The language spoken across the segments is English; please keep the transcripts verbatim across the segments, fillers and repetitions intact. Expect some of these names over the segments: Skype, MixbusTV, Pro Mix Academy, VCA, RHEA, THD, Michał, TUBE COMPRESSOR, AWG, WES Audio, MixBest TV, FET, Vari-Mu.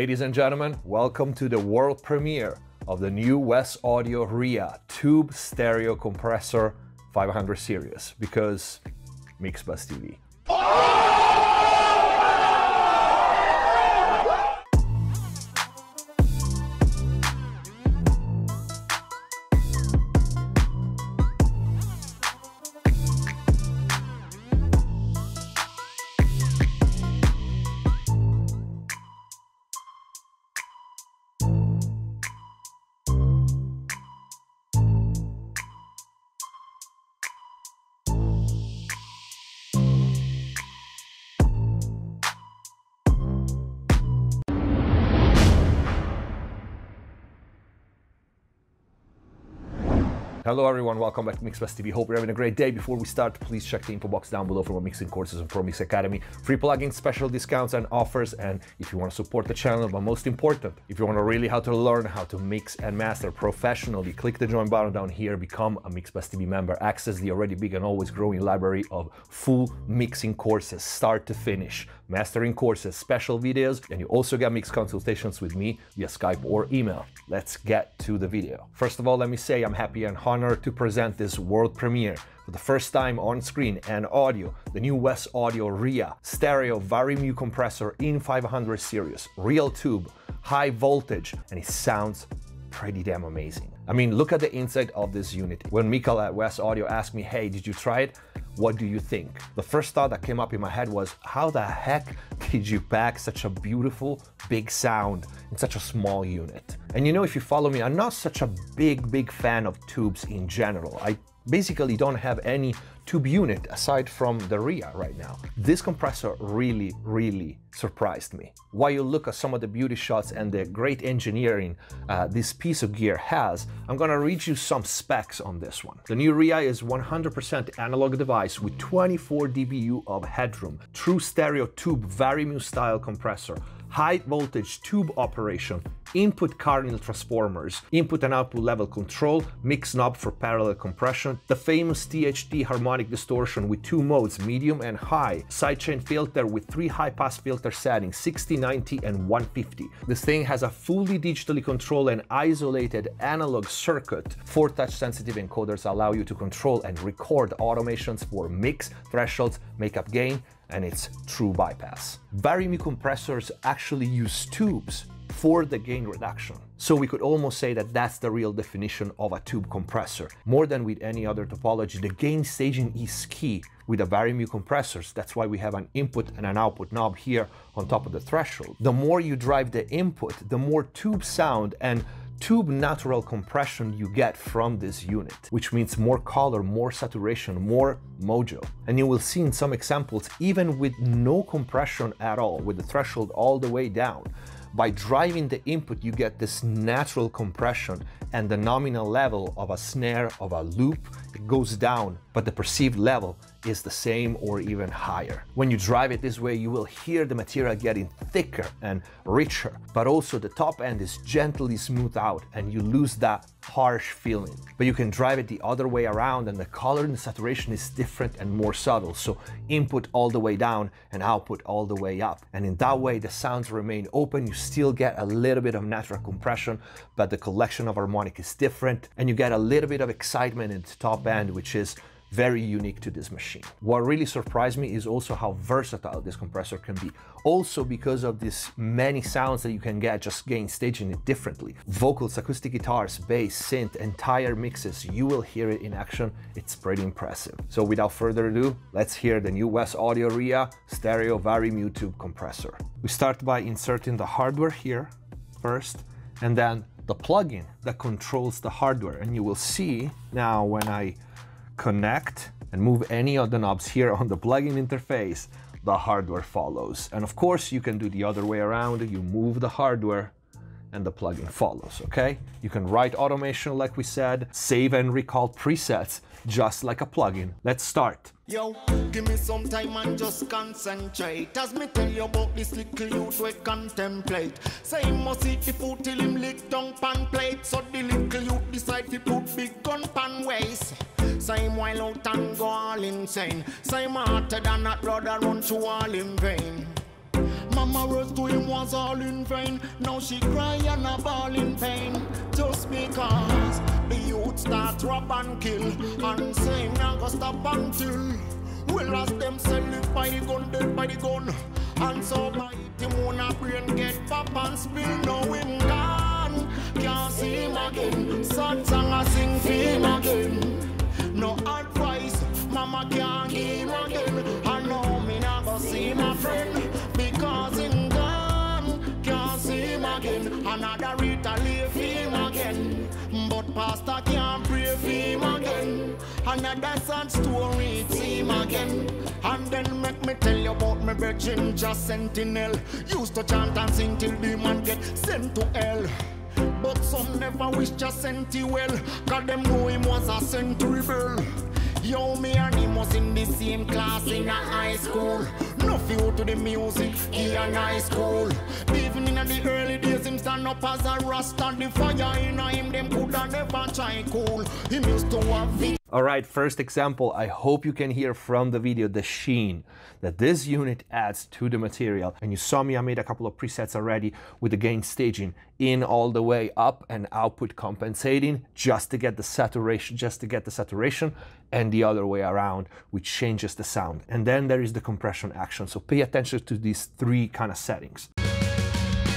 Ladies and gentlemen, welcome to the world premiere of the new W E S Audio R H E A Tube Stereo Compressor five hundred Series, because MixBus T V. Hello everyone, welcome back to MixBest T V. Hope you're having a great day. Before we start, please check the info box down below for more mixing courses on Pro Mix Academy, free plugins, special discounts and offers, and if you want to support the channel, but most important, if you want to really how to learn how to mix and master professionally, click the join button down here, become a MixBest T V member, access the already big and always growing library of full mixing courses, start to finish, mastering courses, special videos, and you also get mix consultations with me via Skype or email. Let's get to the video. First of all, let me say I'm happy and honored to present this world premiere for the first time on screen and audio, the new W E S Audio R H E A Stereo Vari-Mu compressor in five hundred series, real tube, high voltage, and it sounds pretty damn amazing. I mean, look at the inside of this unit. When Michał at W E S Audio asked me, hey, did you try it? What do you think? The first thought that came up in my head was, how the heck did you pack such a beautiful, big sound in such a small unit? And you know, if you follow me, I'm not such a big, big fan of tubes in general. I basically don't have any tube unit aside from the R H E A right now. This compressor really, really surprised me. While you look at some of the beauty shots and the great engineering uh, this piece of gear has, I'm gonna read you some specs on this one. The new R H E A is one hundred percent analog device with twenty-four D B U of headroom, true stereo tube Vari-Mu style compressor, high voltage tube operation, input cardinal transformers, input and output level control, mix knob for parallel compression, the famous T H D harmonic distortion with two modes, medium and high, sidechain filter with three high pass filter settings, sixty, ninety and one fifty. This thing has a fully digitally controlled and isolated analog circuit. Four touch sensitive encoders allow you to control and record automations for mix, thresholds, makeup gain, and its true bypass. Vari-Mu compressors actually use tubes for the gain reduction. So we could almost say that that's the real definition of a tube compressor. More than with any other topology, the gain staging is key with the Vari-Mu compressors. That's why we have an input and an output knob here on top of the threshold. The more you drive the input, the more tube sound and tube natural compression you get from this unit, which means more color, more saturation, more mojo. And you will see in some examples, even with no compression at all, with the threshold all the way down, by driving the input, you get this natural compression and the nominal level of a snare, of a loop, it goes down, but the perceived level is the same or even higher. When you drive it this way, you will hear the material getting thicker and richer, but also the top end is gently smoothed out and you lose that harsh feeling. But you can drive it the other way around and the color and the saturation is different and more subtle. So input all the way down and output all the way up. And in that way, the sounds remain open. You still get a little bit of natural compression, but the collection of harmonic is different. And you get a little bit of excitement in the top end, which is very unique to this machine. What really surprised me is also how versatile this compressor can be. Also because of these many sounds that you can get just gain staging it differently. Vocals, acoustic guitars, bass, synth, entire mixes, you will hear it in action. It's pretty impressive. So without further ado, let's hear the new W E S Audio R H E A Stereo Vari-Mu Tube Compressor. We start by inserting the hardware here first, and then the plugin that controls the hardware. And you will see now when I connect and move any of the knobs here on the plugin interface, the hardware follows. And of course, you can do the other way around. You move the hardware and the plugin follows, okay? You can write automation like we said, save and recall presets, just like a plugin. Let's start. Yo, give me some time and just concentrate. As me tell you about this little youth we contemplate. Say he must eat the food till him lick down pan plate. So the little youth decide to put big gun pan waist. Say him wild out and go all insane. Say him harder than that brother run to all in vain. My And my words to him was all in vain. Now she cry and a ball in pain. Just because the youth start drop and kill and say now go stop until we lost them selling by the gun, dead by the gun. And so by the moon a brain get pop and spill. Now him gone, can't see him again. Sad song I sing for him again. No advice, mama can't give him again. I know me not go see my friend because him gone, can't see him again. Another Rita leave him again, but pastor can't pray for him again. Another sad story it's him again. And then make me tell you about my virgin just sentinel. Used to chant and sing till the man get sent to hell. But some never wish just sent you well, cause them know him was a sent rebel. Yo, me and him was in the same class in a high school. No feel to the music, he and high school. Even in the early days, him stand up as a rasta. The fire in him, them coulda never try cool. He used to have. Alright, first example, I hope you can hear from the video the sheen that this unit adds to the material. And you saw me, I made a couple of presets already with the gain staging in all the way up and output compensating just to get the saturation, just to get the saturation and the other way around, which changes the sound. And then there is the compression action. So pay attention to these three kind of settings. So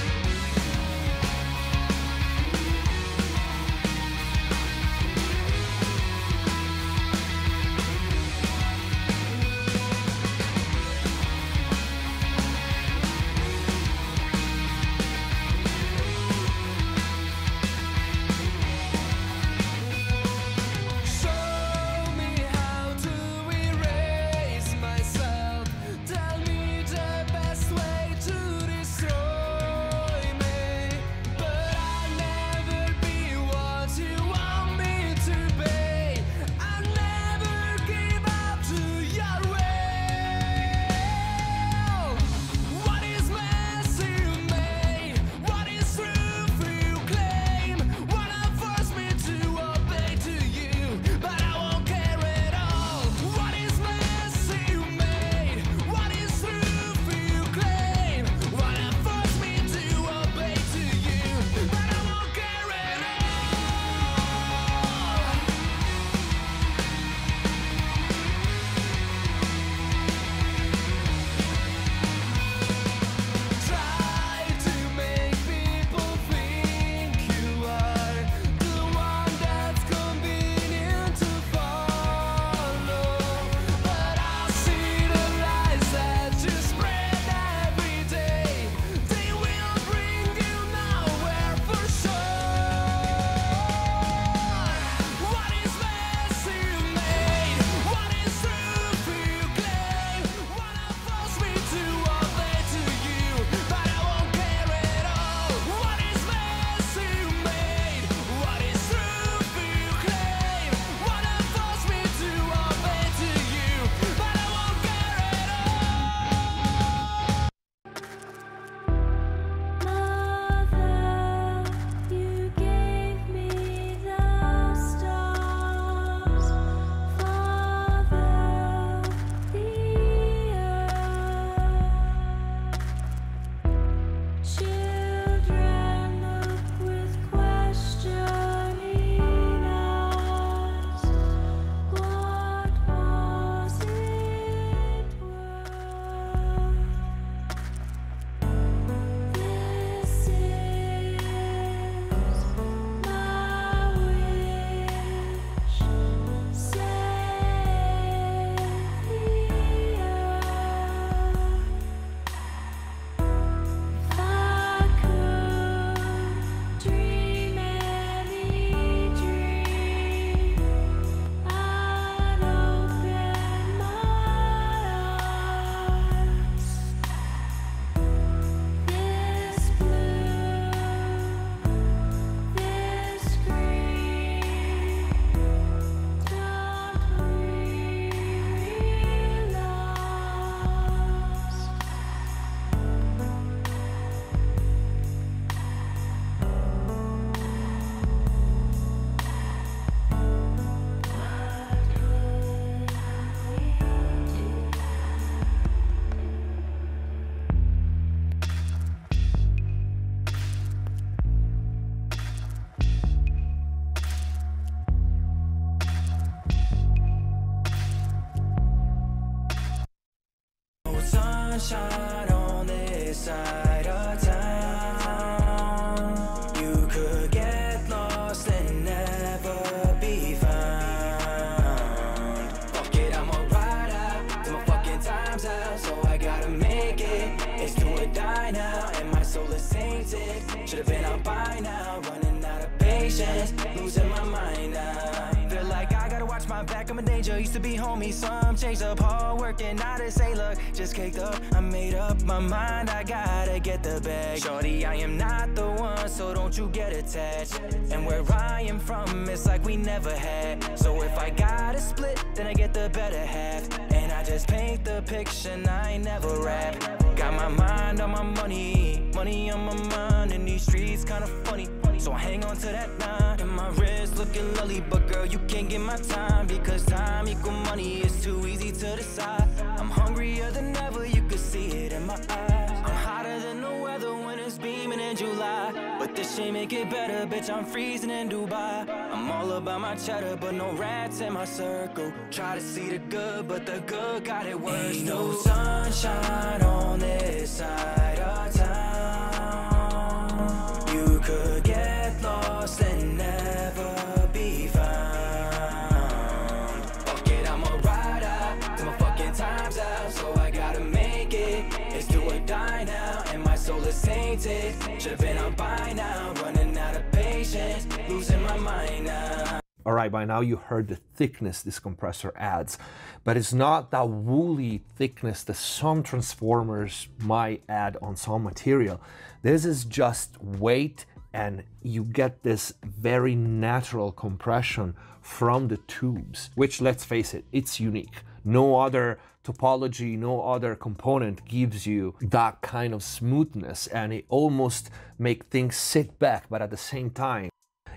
not on this side of town. You could get lost and never be found. Fuck it, I'ma ride out till my fucking time's out. So I gotta make it, it's do or die now. And my soul is sainted, should've been out by now. Running out of patience, losing my mind now. Feel like I gotta watch my back, I'm in danger. Used to be homie, some changed up. Hard working, I just say, look, just caked up. I made up my mind, I gotta get the bag. Shorty, I am not the one, so don't you get attached. And where I am from, it's like we never had. So if I gotta split, then I get the better half. And I just paint the picture, and I ain't never rap. Got my mind on my money, money on my mind. And these streets kinda funny, so I hang on to that nine. And my wrist looking lovely, but girl, you can't get my time. Because time equal money, it's too easy to decide. I'm hungrier than ever, you can see it in my eyes. I'm hotter than the weather when it's beaming in July. But this shit make it better, bitch, I'm freezing in Dubai. I'm all about my cheddar, but no rats in my circle. Try to see the good, but the good got it worse. Ain't no sunshine on this side of town. You could get lost and never be found. Fuck it, I'ma ride out till my fucking time's out. So I gotta make it, it's do or die now. And my soul is tainted, should've been on by now. Running out of patience, losing my mind now. All right, by now you heard the thickness this compressor adds, but it's not that woolly thickness that some transformers might add on some material. This is just weight, and you get this very natural compression from the tubes, which, let's face it, it's unique. No other topology, no other component gives you that kind of smoothness, and it almost makes things sit back, but at the same time,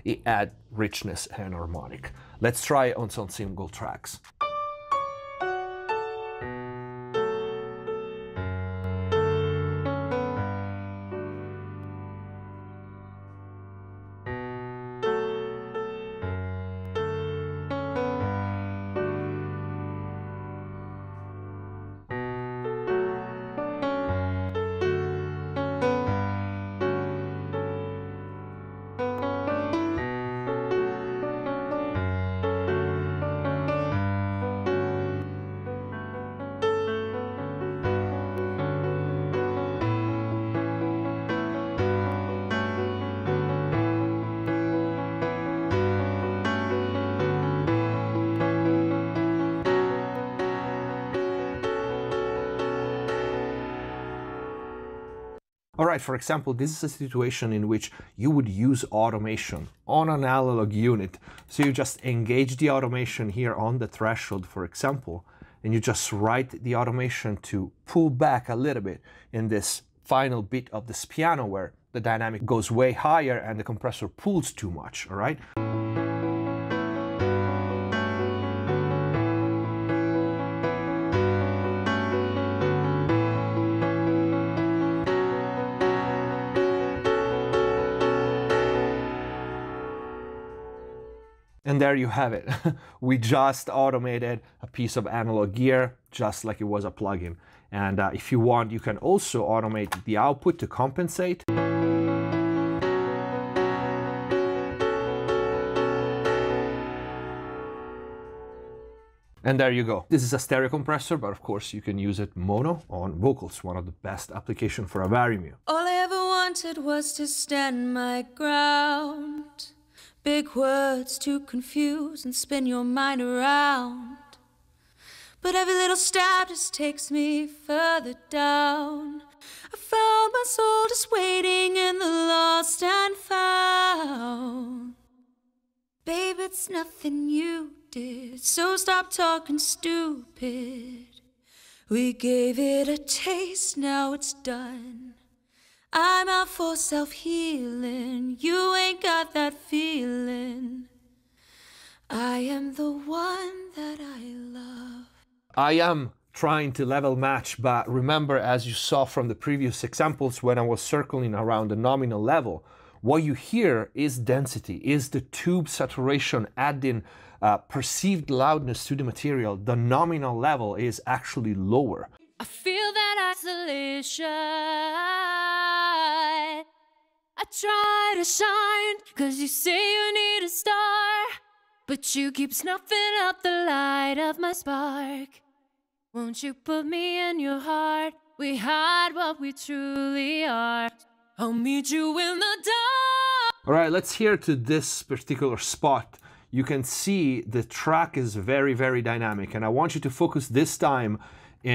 it adds richness and harmonic. Let's try it on some single tracks. Alright, for example, this is a situation in which you would use automation on an analog unit. So you just engage the automation here on the threshold, for example, and you just write the automation to pull back a little bit in this final bit of this piano where the dynamic goes way higher and the compressor pulls too much, alright? And there you have it. We just automated a piece of analog gear, just like it was a plugin. And uh, if you want, you can also automate the output to compensate. And there you go. This is a stereo compressor, but of course you can use it mono on vocals, one of the best applications for a Vari-Mu. All I ever wanted was to stand my ground. Big words to confuse and spin your mind around. But every little stab just takes me further down. I found my soul just waiting in the lost and found. Babe, it's nothing you did, so stop talking stupid. We gave it a taste, now it's done. I'm out for self-healing, you ain't got that feeling. I am the one that I love. I am trying to level match, but remember, as you saw from the previous examples, when I was circling around the nominal level, what you hear is density, is the tube saturation adding uh, perceived loudness to the material. The nominal level is actually lower. I feel that isolation. I try to shine, 'cause you say you need a star, but you keep snuffing out the light of my spark. Won't you put me in your heart? We hide what we truly are. I'll meet you in the dark. All right, let's hear to this particular spot. You can see the track is very, very dynamic, and I want you to focus this time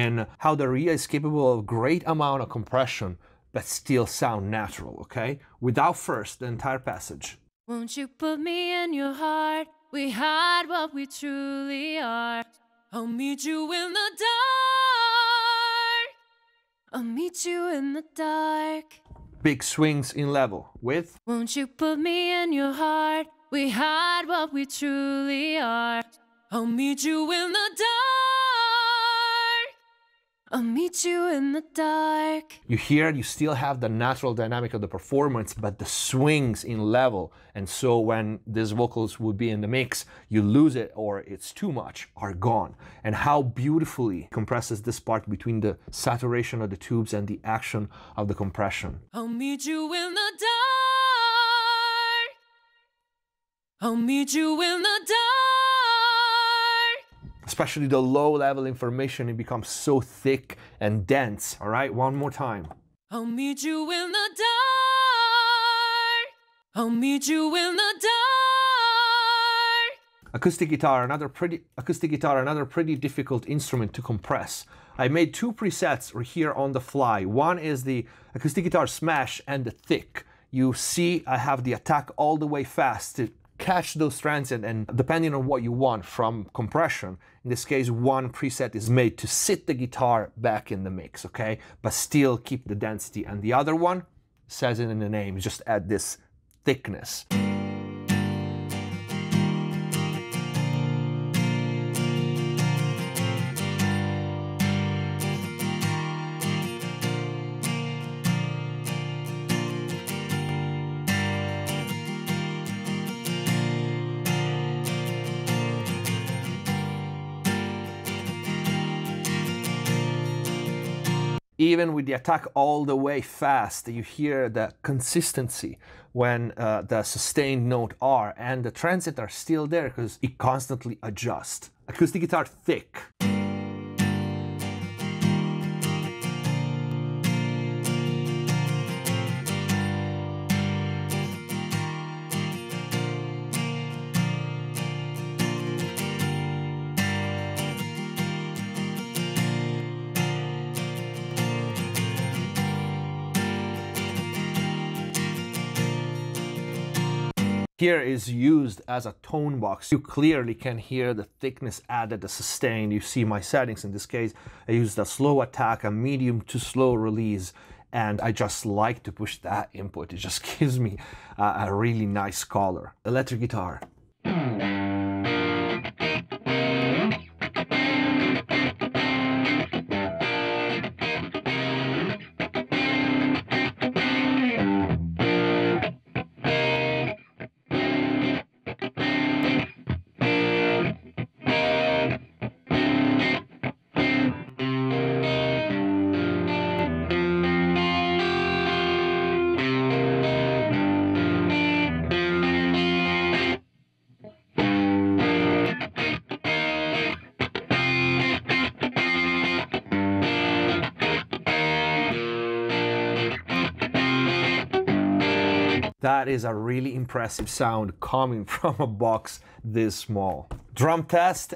in how the R H E A is capable of a great amount of compression, but still sound natural, okay? Without first the entire passage. Won't you put me in your heart? We hide what we truly are. I'll meet you in the dark. I'll meet you in the dark. Big swings in level with. Won't you put me in your heart? We hide what we truly are. I'll meet you in the dark. I'll meet you in the dark. You hear, you still have the natural dynamic of the performance, but the swings in level. And so when these vocals would be in the mix, you lose it or it's too much, are gone. And how beautifully compresses this part between the saturation of the tubes and the action of the compression. I'll meet you in the dark. I'll meet you in the dark. Especially the low level information, it becomes so thick and dense. All right, one more time. I'll meet you in the dark. I'll meet you in the dark. Acoustic guitar, another pretty acoustic guitar, another pretty difficult instrument to compress. I made two presets here on the fly. One is the acoustic guitar smash and the thick. You see, I have the attack all the way fast. It catch those strands, and, and depending on what you want from compression, in this case one preset is made to sit the guitar back in the mix, okay, but still keep the density, and the other one says it in the name, just add this thickness. Even with the attack all the way fast, you hear the consistency when uh, the sustained note R and the transit are still there because it constantly adjusts. Acoustic guitar thick. Here is used as a tone box. You clearly can hear the thickness added, the sustain. You see my settings. In this case, I used a slow attack, a medium to slow release, and I just like to push that input. It just gives me uh, a really nice color. Electric guitar. That is a really impressive sound coming from a box this small. Drum test.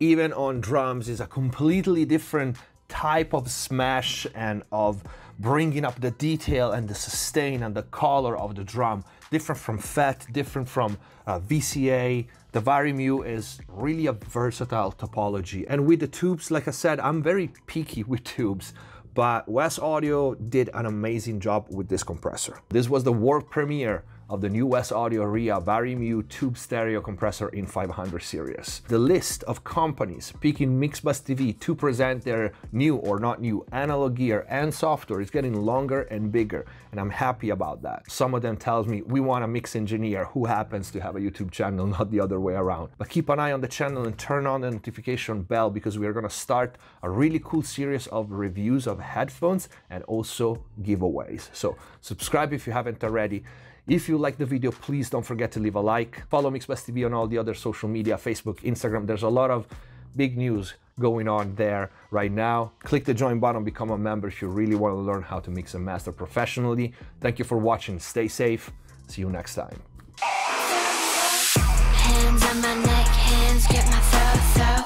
even on drums, is a completely different type of smash and of bringing up the detail and the sustain and the color of the drum. Different from F E T, different from uh, V C A. The Vari-Mu is really a versatile topology. And with the tubes, like I said, I'm very picky with tubes, but W E S Audio did an amazing job with this compressor. This was the world premiere of the new W E S Audio R H E A Vari-Mu Tube Stereo Compressor in five hundred series. The list of companies picking MixbusTV to present their new or not new analog gear and software is getting longer and bigger, and I'm happy about that. Some of them tells me, we want a mix engineer who happens to have a YouTube channel, not the other way around. But keep an eye on the channel and turn on the notification bell, because we are gonna start a really cool series of reviews of headphones and also giveaways. So subscribe if you haven't already. If you like the video, please don't forget to leave a like. Follow MixBest T V on all the other social media, Facebook, Instagram. There's a lot of big news going on there right now. Click the join button, become a member if you really want to learn how to mix and master professionally. Thank you for watching. Stay safe. See you next time. Hands on my neck, hands grip my throat, throat.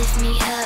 Lift me up.